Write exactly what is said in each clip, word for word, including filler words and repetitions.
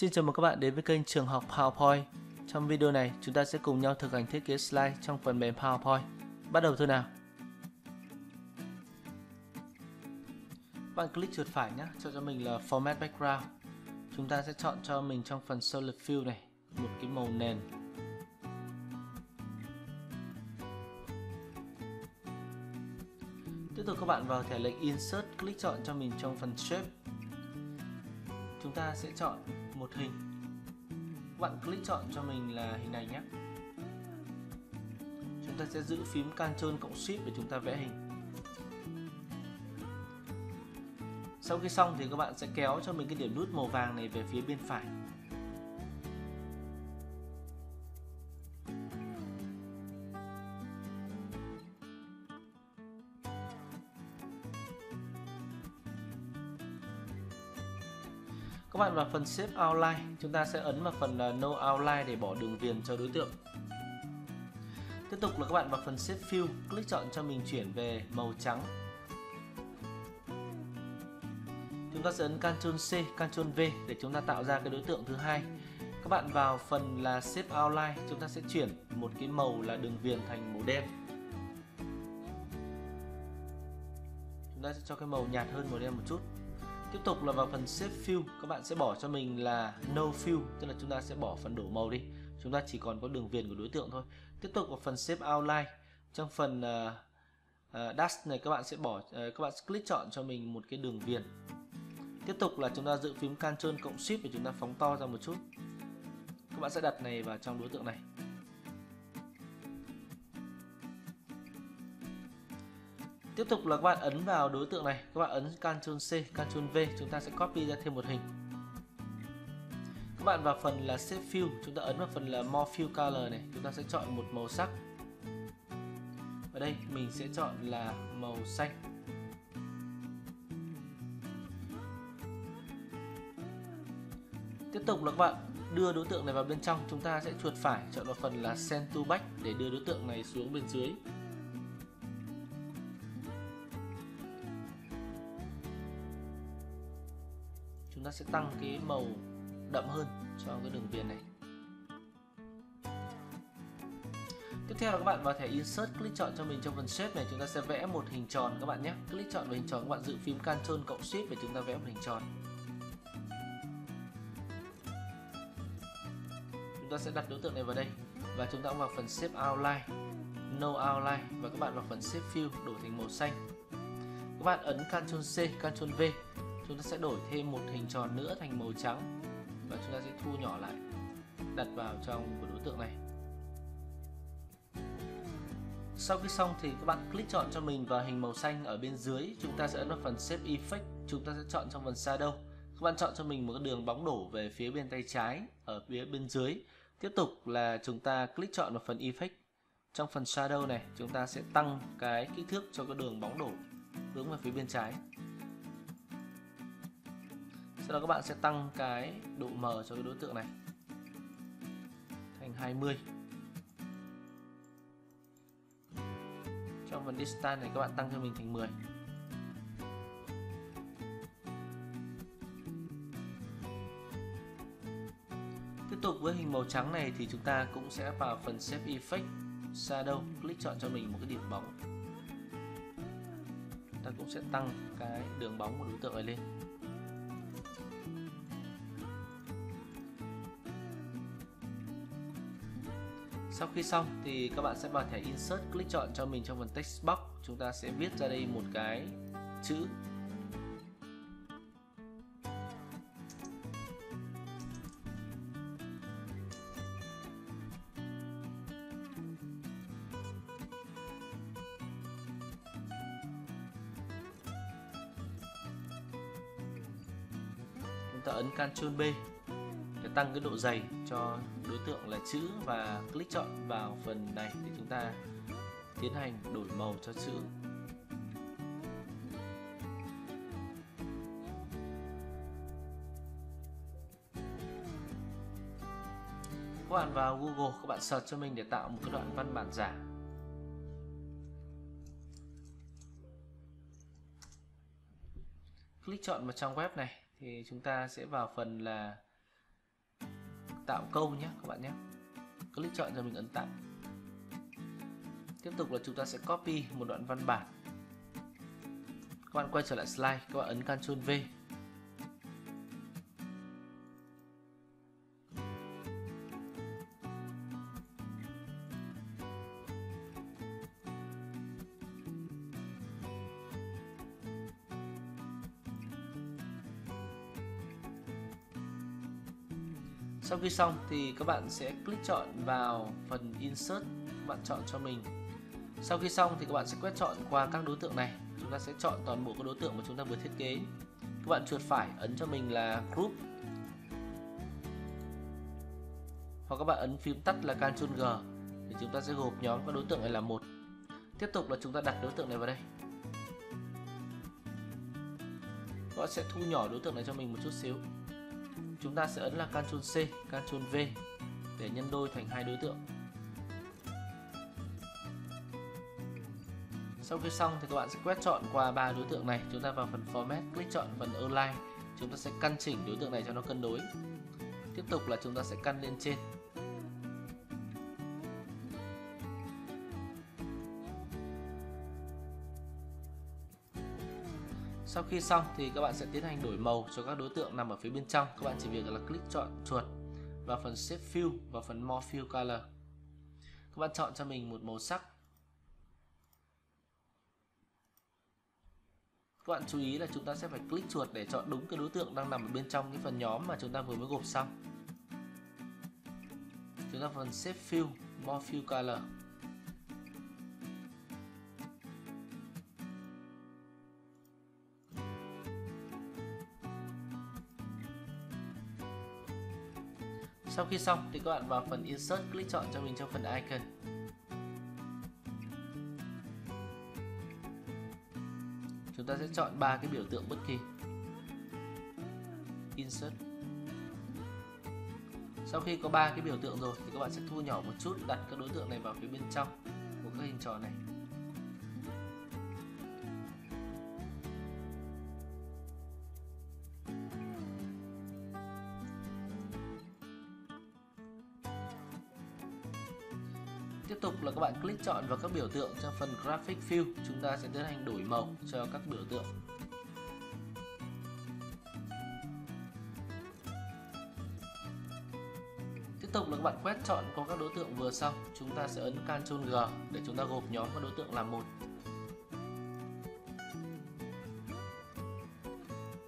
Xin chào mừng các bạn đến với kênh Trường học PowerPoint. Trong video này, chúng ta sẽ cùng nhau thực hành thiết kế slide trong phần mềm PowerPoint. Bắt đầu thôi nào. Bạn click chuột phải nhé, cho cho mình là Format Background. Chúng ta sẽ chọn cho mình trong phần Solid Fill này một cái màu nền. Tiếp tục các bạn vào thẻ lệnh Insert, click chọn cho mình trong phần Shape. Chúng ta sẽ chọn một hình. Các bạn click chọn cho mình là hình này nhé. Chúng ta sẽ giữ phím Ctrl cộng Shift để chúng ta vẽ hình. Sau khi xong thì các bạn sẽ kéo cho mình cái điểm nút màu vàng này về phía bên phải. Các bạn vào phần Shape Outline, chúng ta sẽ ấn vào phần No Outline để bỏ đường viền cho đối tượng. Tiếp tục là các bạn vào phần Shape Fill, click chọn cho mình chuyển về màu trắng. Chúng ta sẽ ấn Ctrl C, Ctrl V để chúng ta tạo ra cái đối tượng thứ hai. Các bạn vào phần là Shape Outline, chúng ta sẽ chuyển một cái màu là đường viền thành màu đen. Chúng ta sẽ cho cái màu nhạt hơn màu đen một chút. Tiếp tục là vào phần Shape Fill, các bạn sẽ bỏ cho mình là No Fill, tức là chúng ta sẽ bỏ phần đổ màu đi. Chúng ta chỉ còn có đường viền của đối tượng thôi. Tiếp tục vào phần Shape Outline, trong phần uh, uh, Dash này các bạn sẽ bỏ, uh, các bạn click chọn cho mình một cái đường viền. Tiếp tục là chúng ta giữ phím Ctrl cộng Shift để chúng ta phóng to ra một chút. Các bạn sẽ đặt này vào trong đối tượng này. Tiếp tục là các bạn ấn vào đối tượng này, các bạn ấn Ctrl C, Ctrl V, chúng ta sẽ copy ra thêm một hình. Các bạn vào phần là Shape Fill, chúng ta ấn vào phần là More Fill Color này, chúng ta sẽ chọn một màu sắc. Ở đây mình sẽ chọn là màu xanh. Tiếp tục là các bạn đưa đối tượng này vào bên trong, chúng ta sẽ chuột phải chọn vào phần là Send to Back để đưa đối tượng này xuống bên dưới. Chúng ta sẽ tăng cái màu đậm hơn cho cái đường viền này. Tiếp theo là các bạn vào thẻ Insert, click chọn cho mình trong phần Shape này, chúng ta sẽ vẽ một hình tròn các bạn nhé. Click chọn vào hình tròn, các bạn giữ phím Ctrl cộng Shift để chúng ta vẽ một hình tròn. Chúng ta sẽ đặt đối tượng này vào đây. Và chúng ta cũng vào phần Shape Outline, No Outline, và các bạn vào phần Shape Fill đổi thành màu xanh. Các bạn ấn Ctrl C, Ctrl V. Chúng ta sẽ đổi thêm một hình tròn nữa thành màu trắng và chúng ta sẽ thu nhỏ lại, đặt vào trong của đối tượng này. Sau khi xong thì các bạn click chọn cho mình vào hình màu xanh ở bên dưới, chúng ta sẽ ấn vào phần Shape Effect, chúng ta sẽ chọn trong phần Shadow. Các bạn chọn cho mình một cái đường bóng đổ về phía bên tay trái ở phía bên dưới. Tiếp tục là chúng ta click chọn vào phần Effect. Trong phần Shadow này, chúng ta sẽ tăng cái kích thước cho cái đường bóng đổ hướng vào phía bên trái. Sau đó các bạn sẽ tăng cái độ mờ cho cái đối tượng này thành hai mươi. Trong phần Distance này các bạn tăng cho mình thành mười. Tiếp tục với hình màu trắng này thì chúng ta cũng sẽ vào phần Shape Effect, Shadow, click chọn cho mình một cái điểm bóng. Ta cũng sẽ tăng cái đường bóng của đối tượng này lên. Sau khi xong thì các bạn sẽ vào thẻ Insert, click chọn cho mình trong phần Text Box, chúng ta sẽ viết ra đây một cái chữ. Chúng ta ấn Ctrl B để tăng cái độ dày cho đối tượng là chữ và click chọn vào phần này để chúng ta tiến hành đổi màu cho chữ. Các bạn vào Google, các bạn search cho mình để tạo một cái đoạn văn bản giả. Click chọn vào trang web này thì chúng ta sẽ vào phần là tạo câu nhé các bạn nhé. Click chọn rồi mình ấn tắt. Tiếp tục là chúng ta sẽ copy một đoạn văn bản. Các bạn quay trở lại slide, các bạn ấn Ctrl V. Sau khi xong thì các bạn sẽ click chọn vào phần Insert, các bạn chọn cho mình. Sau khi xong thì các bạn sẽ quét chọn qua các đối tượng này. Chúng ta sẽ chọn toàn bộ các đối tượng mà chúng ta vừa thiết kế. Các bạn chuột phải ấn cho mình là Group. Hoặc các bạn ấn phím tắt là Ctrl G thì chúng ta sẽ gộp nhóm các đối tượng này là một. Tiếp tục là chúng ta đặt đối tượng này vào đây. Các bạn sẽ thu nhỏ đối tượng này cho mình một chút xíu. Chúng ta sẽ ấn là Ctrl C, Ctrl V để nhân đôi thành hai đối tượng. Sau khi xong thì các bạn sẽ quét chọn qua ba đối tượng này. Chúng ta vào phần Format, click chọn phần Align. Chúng ta sẽ căn chỉnh đối tượng này cho nó cân đối. Tiếp tục là chúng ta sẽ căn lên trên. Sau khi xong thì các bạn sẽ tiến hành đổi màu cho các đối tượng nằm ở phía bên trong. Các bạn chỉ việc là click chọn chuột vào phần Shape Fill và phần More Fill Color. Các bạn chọn cho mình một màu sắc. Các bạn chú ý là chúng ta sẽ phải click chuột để chọn đúng cái đối tượng đang nằm ở bên trong cái phần nhóm mà chúng ta vừa mới gộp xong. Chúng ta phần Shape Fill, More Fill Color. Sau khi xong thì các bạn vào phần Insert, click chọn cho mình trong phần Icon. Chúng ta sẽ chọn ba cái biểu tượng bất kỳ. Insert. Sau khi có ba cái biểu tượng rồi thì các bạn sẽ thu nhỏ một chút, đặt các đối tượng này vào phía bên trong của cái hình tròn này. Tiếp tục là các bạn click chọn vào các biểu tượng trong phần Graphic Fill. Chúng ta sẽ tiến hành đổi màu cho các biểu tượng. Tiếp tục là các bạn quét chọn qua các đối tượng vừa xong. Chúng ta sẽ ấn Ctrl G để chúng ta gộp nhóm các đối tượng làm một.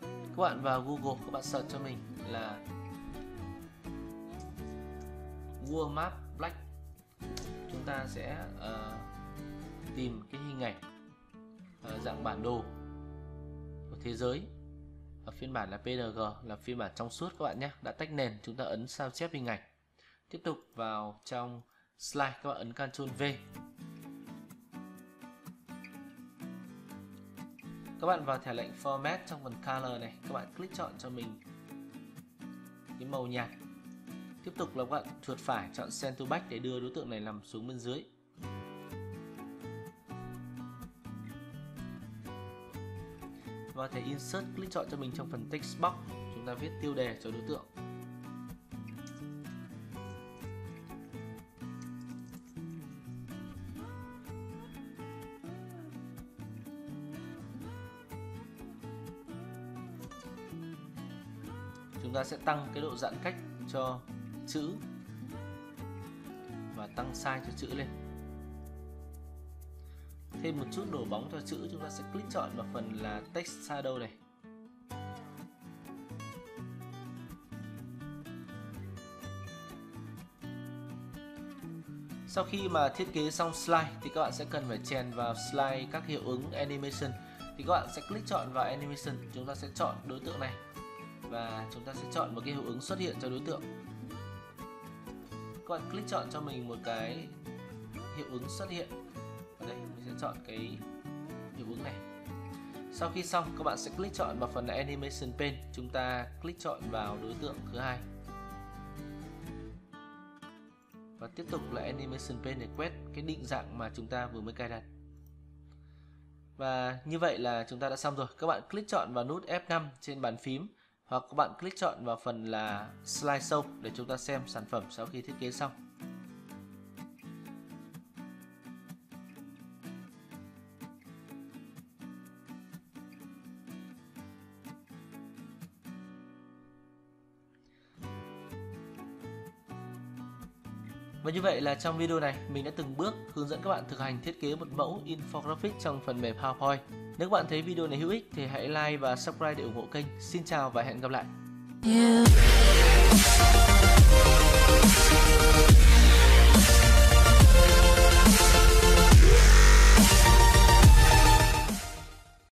Các bạn vào Google, các bạn search cho mình là World Map Black. Chúng ta sẽ uh, tìm cái hình ảnh uh, dạng bản đồ của thế giới ở phiên bản là P N G, là phiên bản trong suốt các bạn nhé. Đã tách nền, chúng ta ấn sao chép hình ảnh. Tiếp tục vào trong slide, các bạn ấn Ctrl V. Các bạn vào thẻ lệnh Format trong phần Color này, các bạn click chọn cho mình cái màu nhạt. Tiếp tục là các bạn chuột phải chọn Send to Back để đưa đối tượng này nằm xuống bên dưới. Vào thẻ Insert, click chọn cho mình trong phần Text Box. Chúng ta viết tiêu đề cho đối tượng. Chúng ta sẽ tăng cái độ giãn cách cho chữ và tăng size cho chữ lên. Thêm một chút đổ bóng cho chữ, chúng ta sẽ click chọn vào phần là Text Shadow này. Sau khi mà thiết kế xong slide thì các bạn sẽ cần phải chèn vào slide các hiệu ứng animation. Thì các bạn sẽ click chọn vào animation, chúng ta sẽ chọn đối tượng này và chúng ta sẽ chọn một cái hiệu ứng xuất hiện cho đối tượng. Các bạn click chọn cho mình một cái hiệu ứng xuất hiện. Ở đây mình sẽ chọn cái hiệu ứng này. Sau khi xong các bạn sẽ click chọn vào phần Animation Pane. Chúng ta click chọn vào đối tượng thứ hai. Và tiếp tục là Animation Pane để quét cái định dạng mà chúng ta vừa mới cài đặt. Và như vậy là chúng ta đã xong rồi. Các bạn click chọn vào nút F năm trên bàn phím Hoặc các bạn click chọn vào phần là slideshow để chúng ta xem sản phẩm sau khi thiết kế xong. Và như vậy là trong video này mình đã từng bước hướng dẫn các bạn thực hành thiết kế một mẫu infographic trong phần mềm PowerPoint. Nếu các bạn thấy video này hữu ích thì hãy like và subscribe để ủng hộ kênh. Xin chào và hẹn gặp lại.